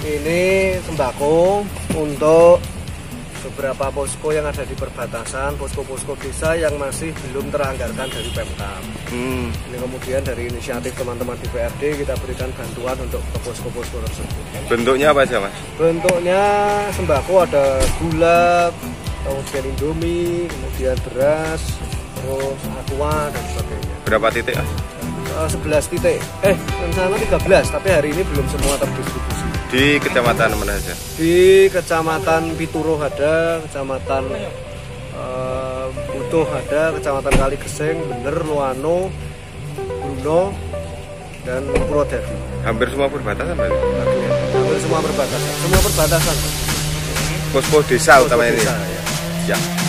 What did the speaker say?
Ini sembako untuk beberapa posko yang ada di perbatasan, posko-posko desa yang masih belum teranggarkan dari Pemkab. Ini kemudian dari inisiatif teman-teman di PRD kita berikan bantuan untuk ke posko-posko tersebut. Bentuknya apa aja, Mas? Bentuknya sembako ada gula, kemudian indomie, kemudian beras, terus aqua dan sebagainya. Berapa titik, Mas? 11 titik. Rencana 13, tapi hari ini belum semua terdistribusi. Di kecamatan mana saja? Di kecamatan Pituruh ada, kecamatan Butuh ada, kecamatan Kaligesing, Bener, Loano, Bruno, dan Purwodadi. Hampir semua perbatasan, Pak? Hampir semua perbatasan. Posko desa utamanya ini. Ya.